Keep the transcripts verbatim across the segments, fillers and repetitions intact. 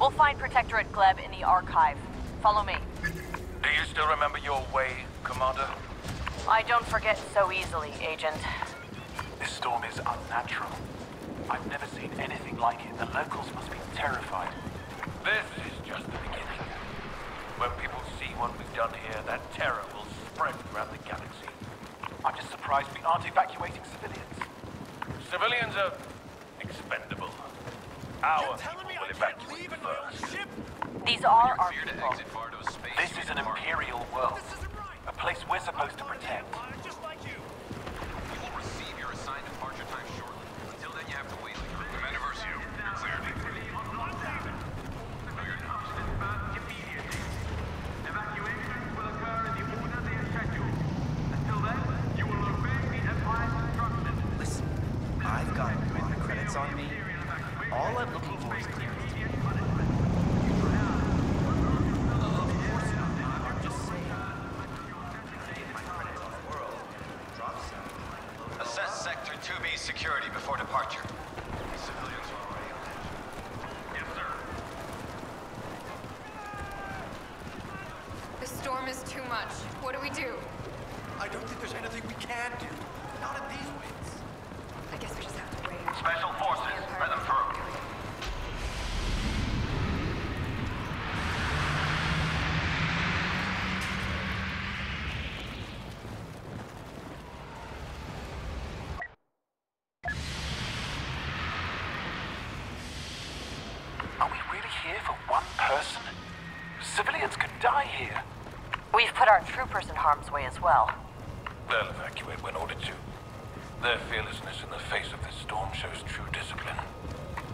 We'll find Protectorate Gleb in the archive. Follow me. Do you still remember your way, Commander? I don't forget so easily, Agent. This storm is unnatural. I've never seen anything like it. The locals must be terrified. This is just the beginning. When people see what we've done here, that terror will spread throughout the galaxy. I'm just surprised we aren't evacuating civilians. Civilians are expendable. Our people will evacuate first. These are our people. This is an imperial world. A place we're supposed to protect. Our troopers in harm's way as well. They'll evacuate when ordered to. Their fearlessness in the face of this storm shows true discipline.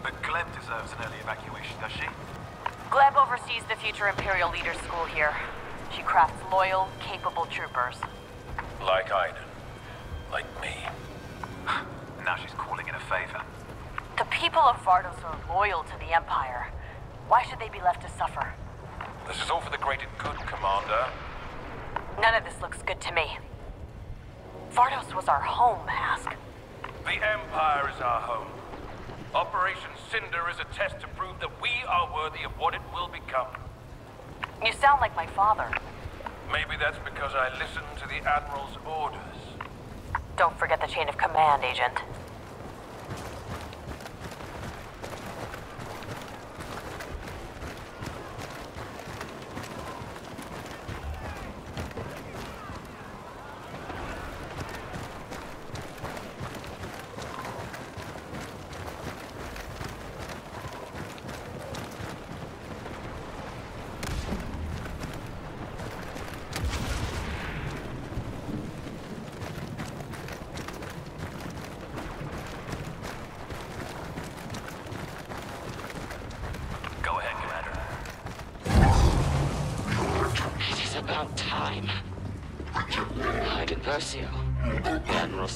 But Gleb deserves an early evacuation, does she? Gleb oversees the future Imperial Leaders' School here. She crafts loyal, capable troopers. Like Iden. Like me. Now she's calling in a favor. The people of Vardos are loyal to the Empire. Why should they be left to suffer? This is all for the greater good, Commander. None of this looks good to me. Vardos was our home, Hask. The Empire is our home. Operation Cinder is a test to prove that we are worthy of what it will become. You sound like my father. Maybe that's because I listened to the Admiral's orders. Don't forget the chain of command, Agent.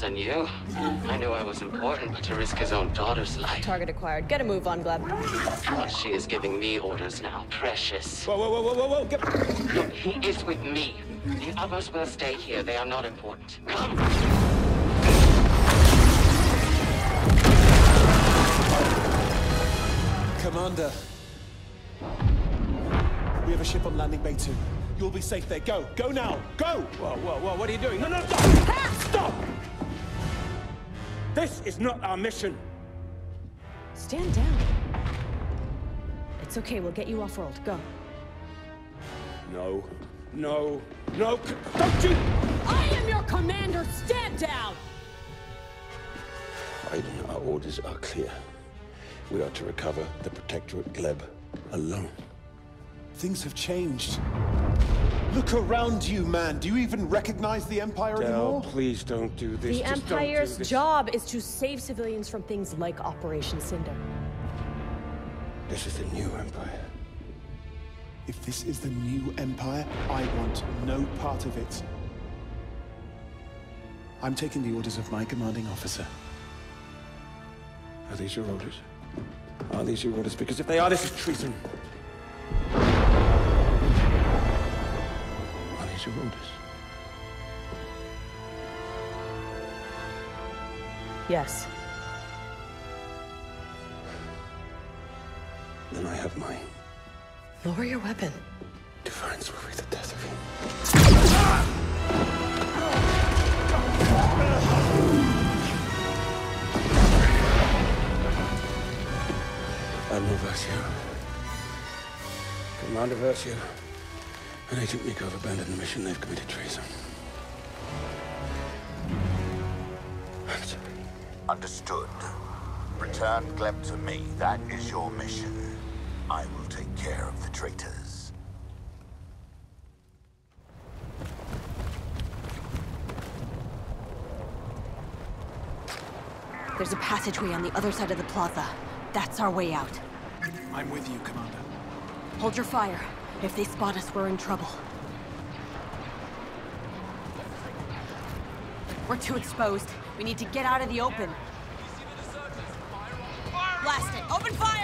And you? I knew I was important, but to risk his own daughter's life. Target acquired. Get a move on, Gleb. Well, she is giving me orders now. Precious. Whoa, whoa, whoa, whoa, whoa, get... Look, he is with me. The others will stay here. They are not important. Come! Commander. We have a ship on landing bay two. You'll be safe there. Go. Go now. Go! Whoa, whoa, whoa. What are you doing? No, no, stop! Ha! Stop! This is not our mission. Stand down. It's okay, we'll get you off-world. Go. No. No. No! Don't you! I am your commander! Stand down! Iden, our orders are clear. We are to recover the Protectorate Gleb alone. Things have changed. Look around you, man. Do you even recognize the Empire Del, anymore? Please don't do this. The Just Empire's do this. Job is to save civilians from things like Operation Cinder. This is the new Empire. If this is the new Empire, I want no part of it. I'm taking the orders of my commanding officer. Are these your orders? Are these your orders? Because if they are, this is treason. Your orders. Yes. Then I have mine. Lower your weapon. Defines will be the death of you. Admiral Versio, Commander Versio, and Agent Miko have abandoned the mission. They've committed treason. I'm sorry. Understood. Return Gleb to me. That is your mission. I will take care of the traitors. There's a passageway on the other side of the plaza. That's our way out. I'm with you, Commander. Hold your fire. If they spot us, we're in trouble. We're too exposed. We need to get out of the open. Blast it! Open fire!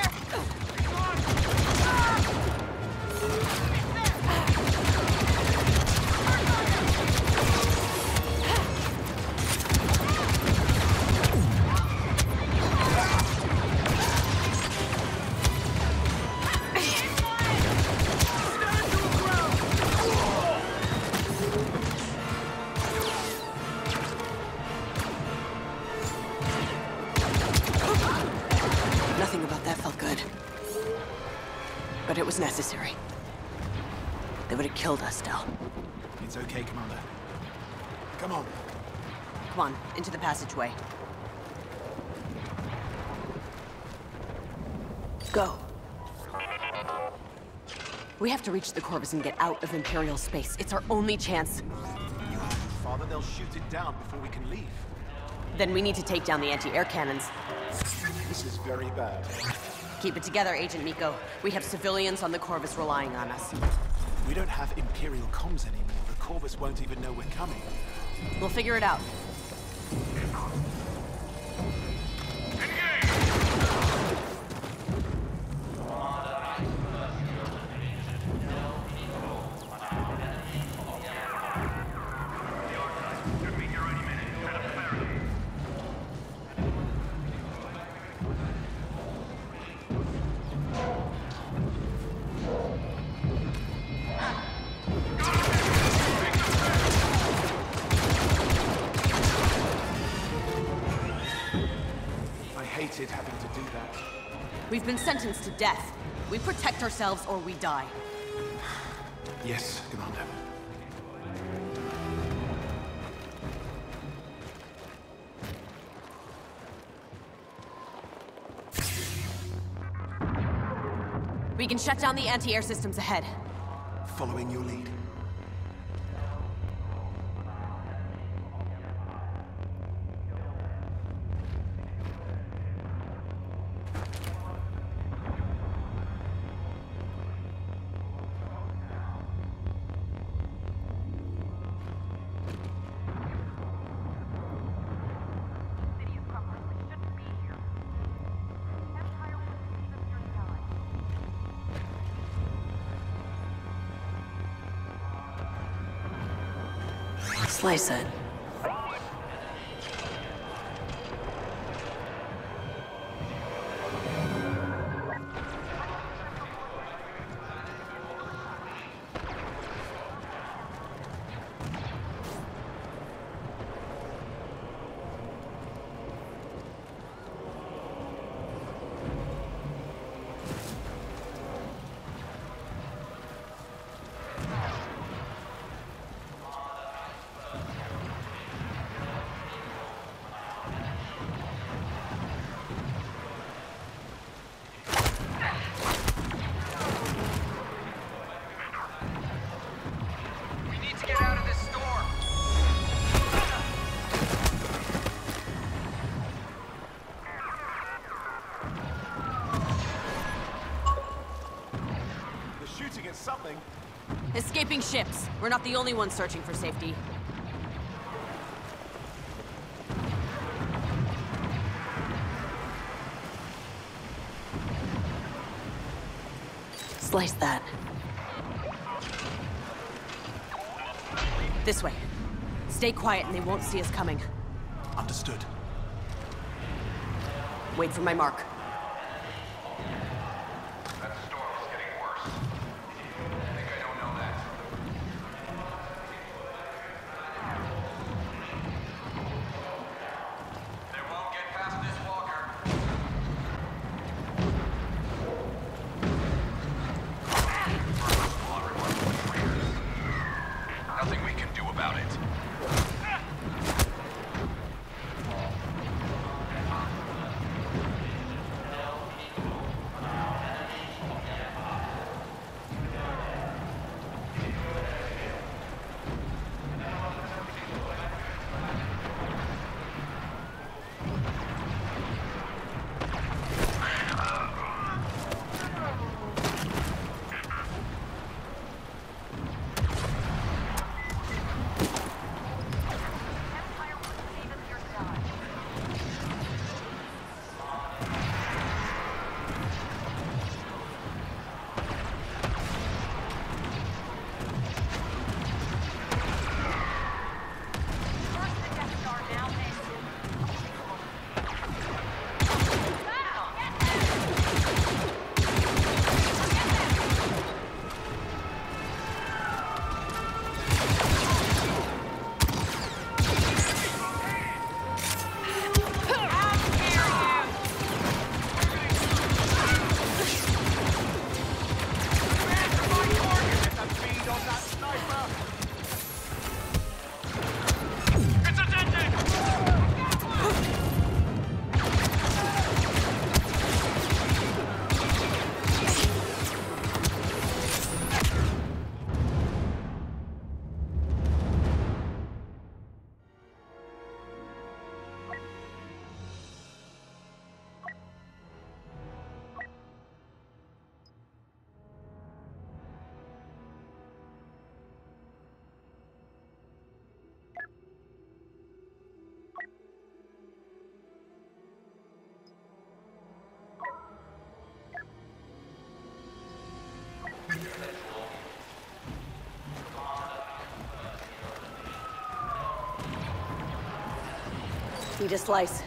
Necessary. They would have killed us, Del. It's okay, Commander. Come on. Come on, into the passageway. Go. We have to reach the Corvus and get out of Imperial space. It's our only chance. You have to, Father. They'll shoot it down before we can leave. Then we need to take down the anti-air cannons. This is very bad. Keep it together, Agent Miko. We have civilians on the Corvus relying on us. We don't have Imperial comms anymore. The Corvus won't even know we're coming. We'll figure it out. Been sentenced to death. We protect ourselves or we die. Yes, Commander. We can shut down the anti-air systems ahead. Following your lead. Slice it. Escaping ships. We're not the only ones searching for safety. Slice that. This way. Stay quiet and they won't see us coming. Understood. Wait for my mark. That storm is getting worse. need a slice.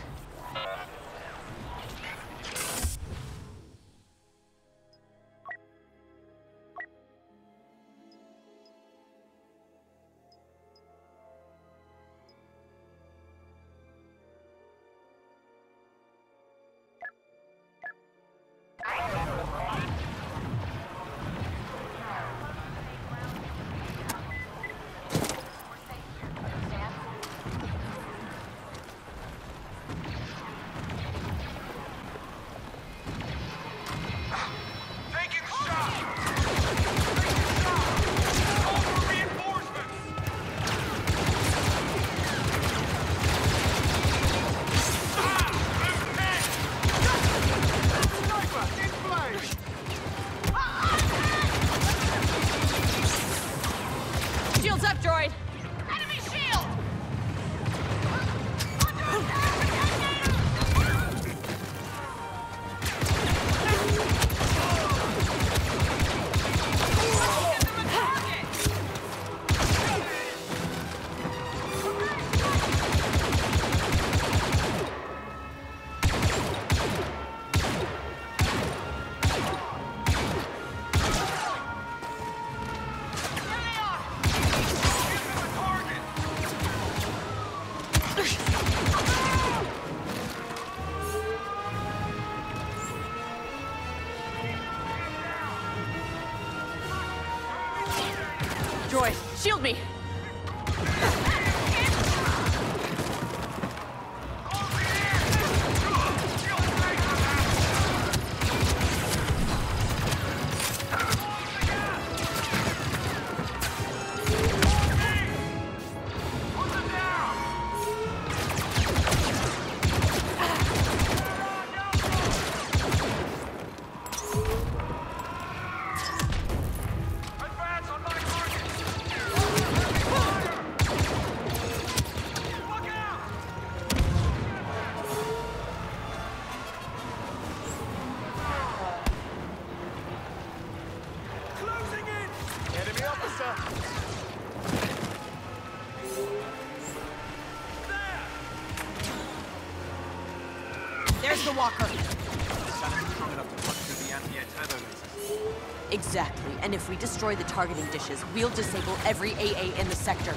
Shield me! There's the walker. Exactly, and if we destroy the targeting dishes, we'll disable every A A in the sector.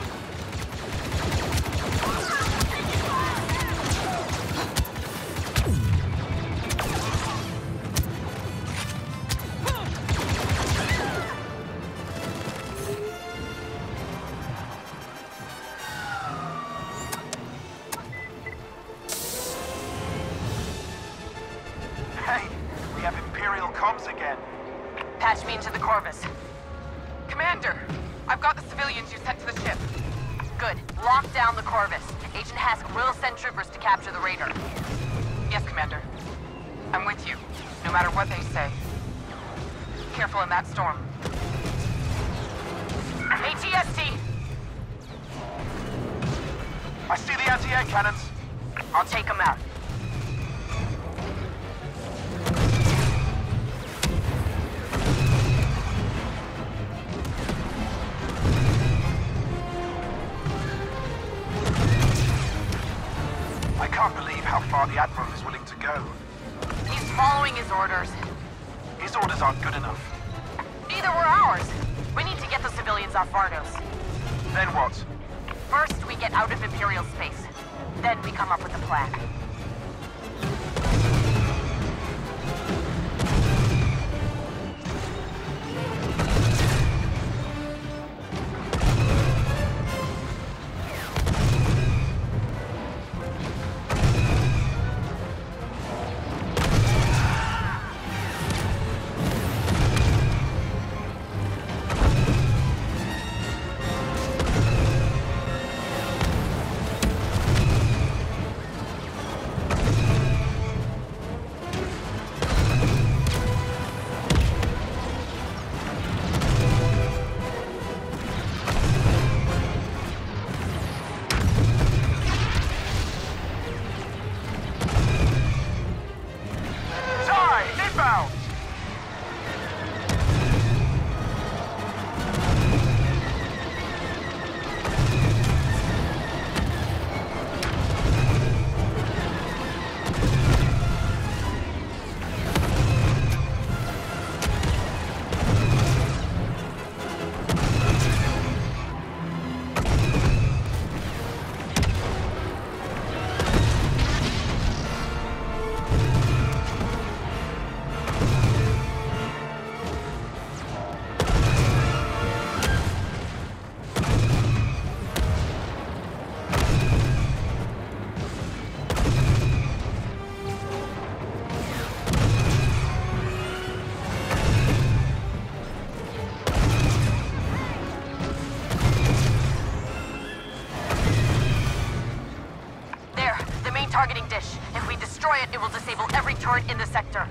targeting dish. If we destroy it, it will disable every turret in the sector.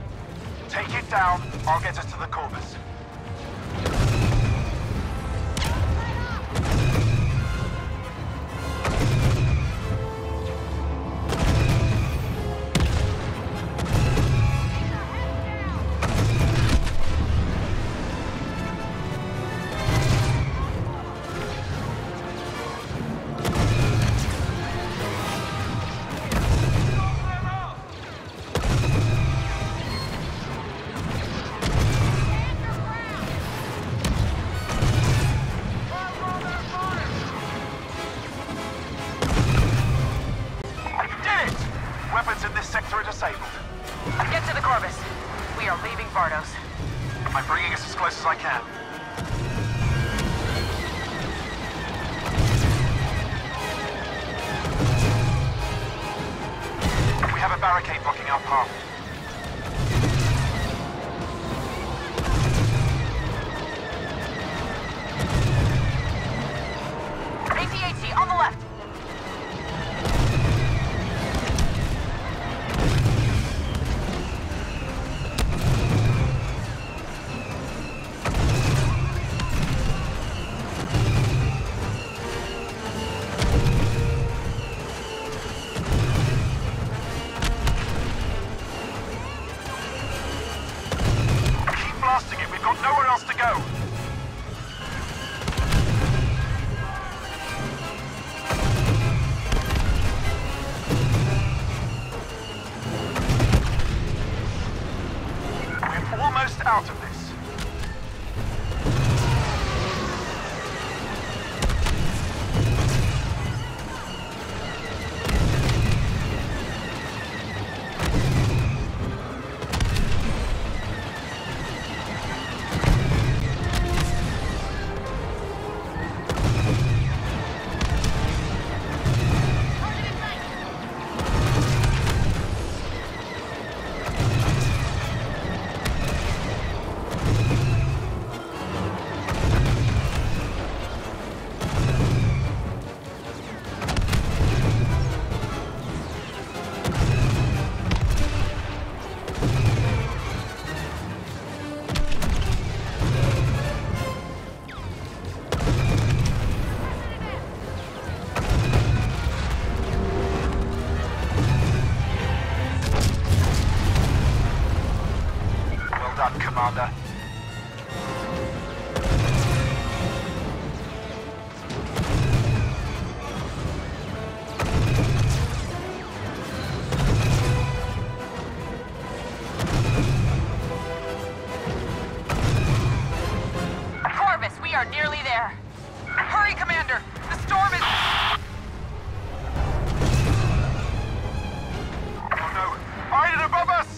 Take it down. I'll get us to the Corvus. Commander. Corvus, we are nearly there. Hurry, Commander! The storm is... Oh no! Iden above us!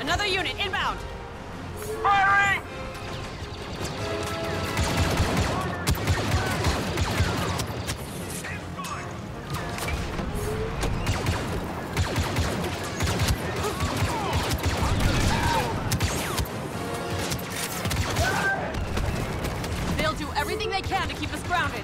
Another unit inbound. Firing! They'll do everything they can to keep us grounded.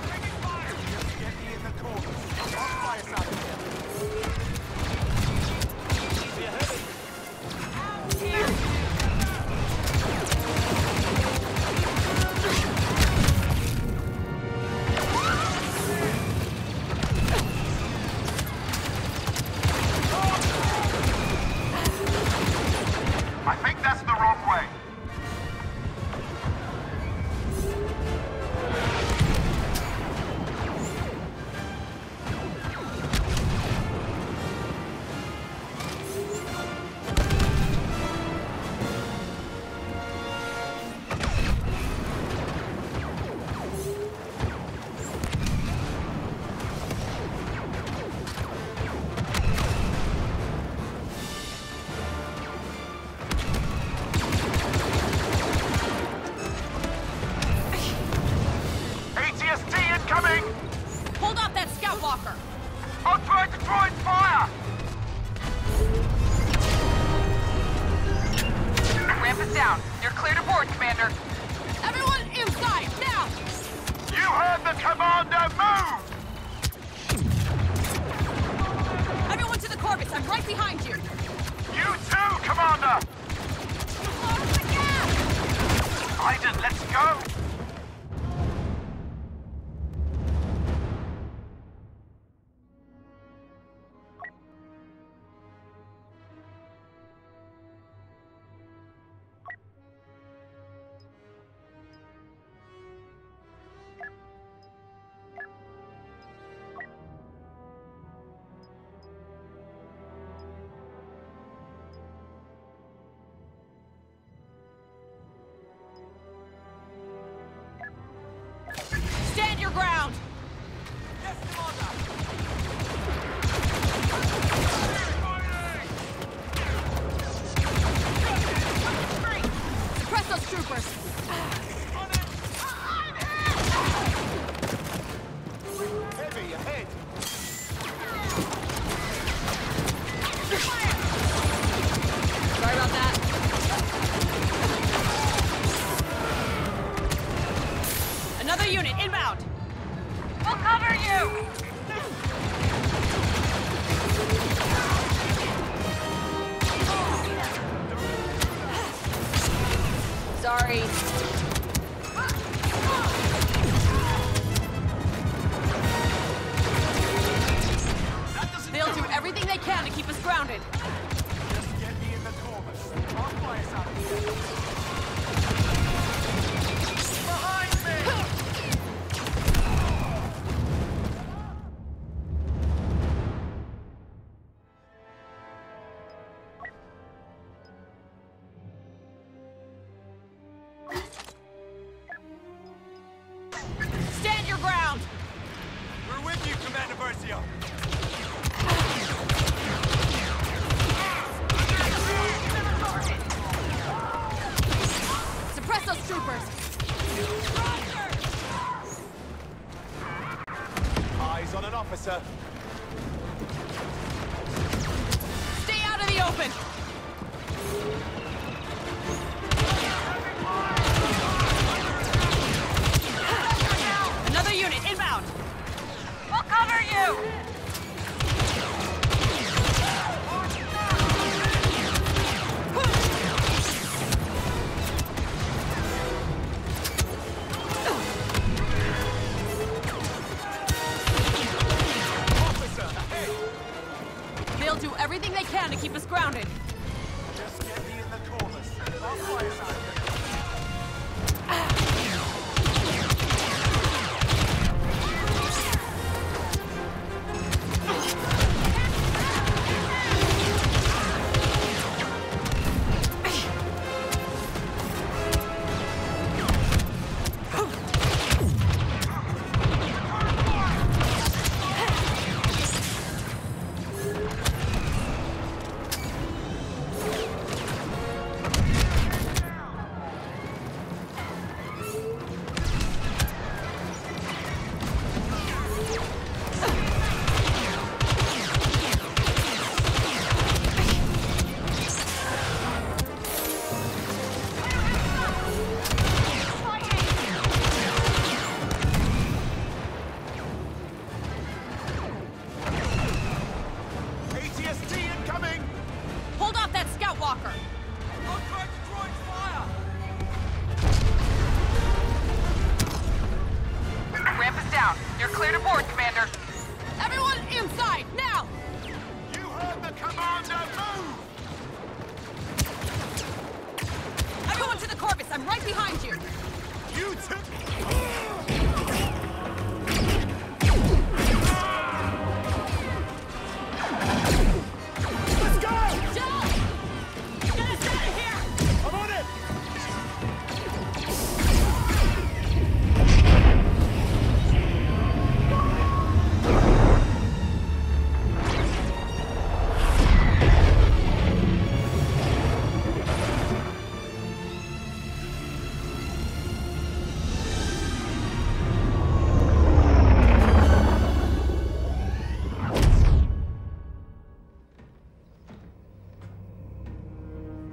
down. You're clear to board, Commander. Everyone inside, now! You heard the commander, move! Everyone to the Corvus, I'm right behind you. You too, Commander! Close the gap! Iden, let's go!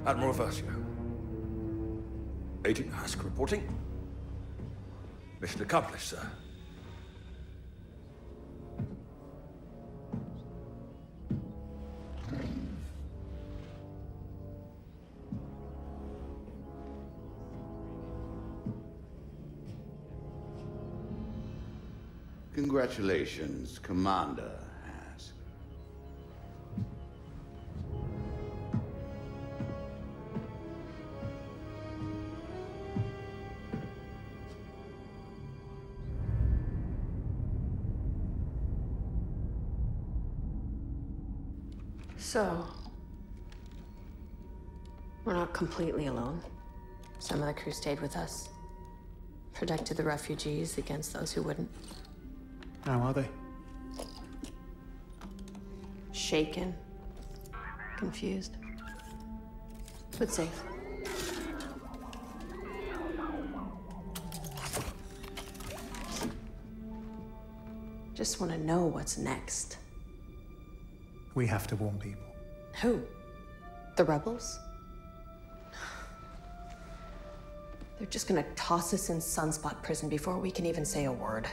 Admiral Versio, Agent Hask reporting. Mission accomplished, sir. Congratulations, Commander Hask. So, we're not completely alone. Some of the crew stayed with us, protected the refugees against those who wouldn't. How are they? Shaken, confused, but safe. Just want to know what's next. We have to warn people. Who? The rebels? They're just gonna toss us in Sunspot Prison before we can even say a word.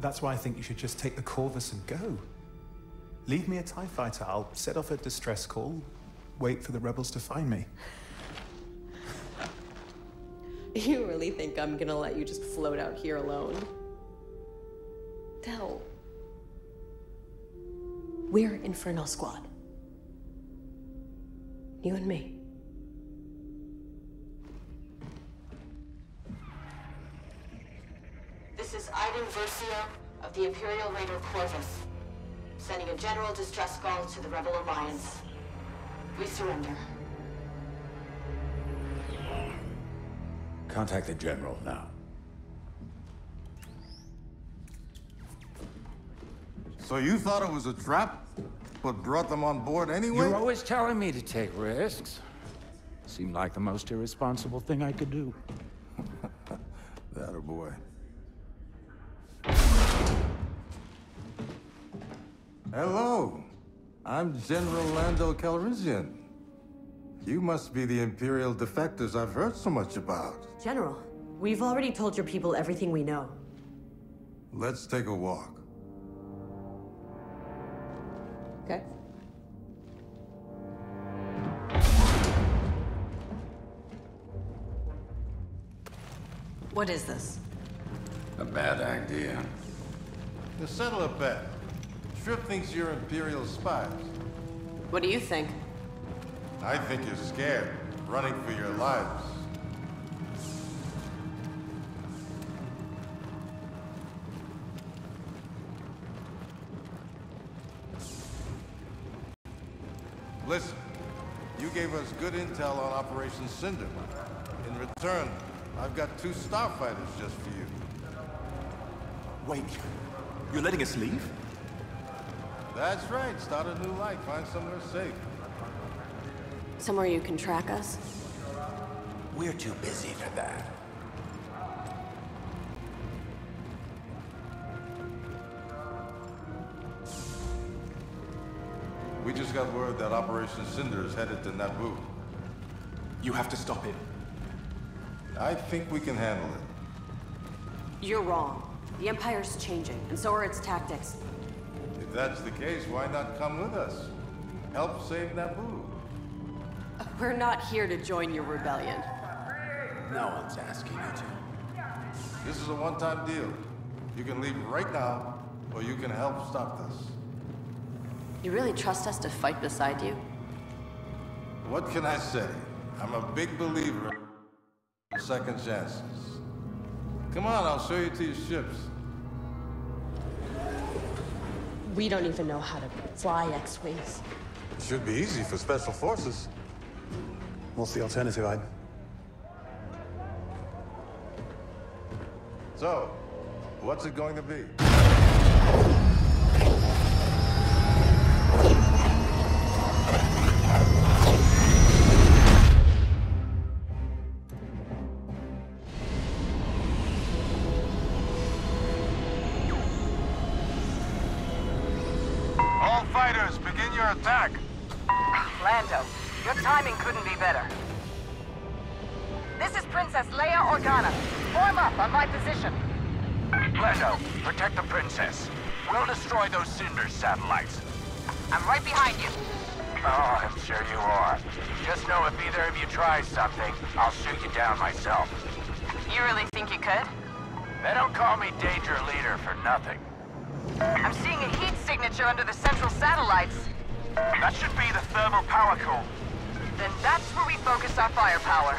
That's why I think you should just take the Corvus and go. Leave me a TIE fighter. I'll set off a distress call, wait for the rebels to find me. You really think I'm gonna let you just float out here alone? Del. We're Inferno Squad. You and me. This is Iden Versio of the Imperial Raider Corvus, sending a general distress call to the Rebel Alliance. We surrender. Contact the general now. So you thought it was a trap, but brought them on board anyway? You're always telling me to take risks. Seemed like the most irresponsible thing I could do. That boy. Hello, I'm General Lando Calrissian. You must be the Imperial defectors I've heard so much about. General, we've already told your people everything we know. Let's take a walk. Okay. What is this? A bad idea. To settle a bet. Strip thinks you're Imperial spies. What do you think? I think you're scared, running for your lives. Listen, you gave us good intel on Operation Cinder. In return, I've got two starfighters just for you. Wait, you're letting us leave? That's right. Start a new life. Find somewhere safe. Somewhere you can track us? We're too busy for that. We just got word that Operation Cinder is headed to Naboo. You have to stop it. I think we can handle it. You're wrong. The Empire's changing, and so are its tactics. If that's the case, why not come with us? Help save Naboo. We're not here to join your rebellion. No one's asking you to. This is a one-time deal. You can leave right now, or you can help stop this. You really trust us to fight beside you? What can I say? I'm a big believer in second chances. Come on, I'll show you to your ships. We don't even know how to fly X-Wings. It should be easy for Special Forces. What's the alternative, Iden? So, what's it going to be? Attack! Lando, your timing couldn't be better. This is Princess Leia Organa. Form up on my position. Lando, protect the princess. We'll destroy those Cinder satellites. I'm right behind you. Oh, I'm sure you are. Just know if either of you tries something, I'll shoot you down myself. You really think you could? They don't call me Danger Leader for nothing. I'm seeing a heat signature under the central satellites. That should be the thermal power core. Then that's where we focus our firepower.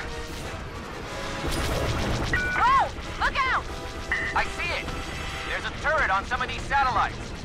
Whoa! Look out! I see it! There's a turret on some of these satellites.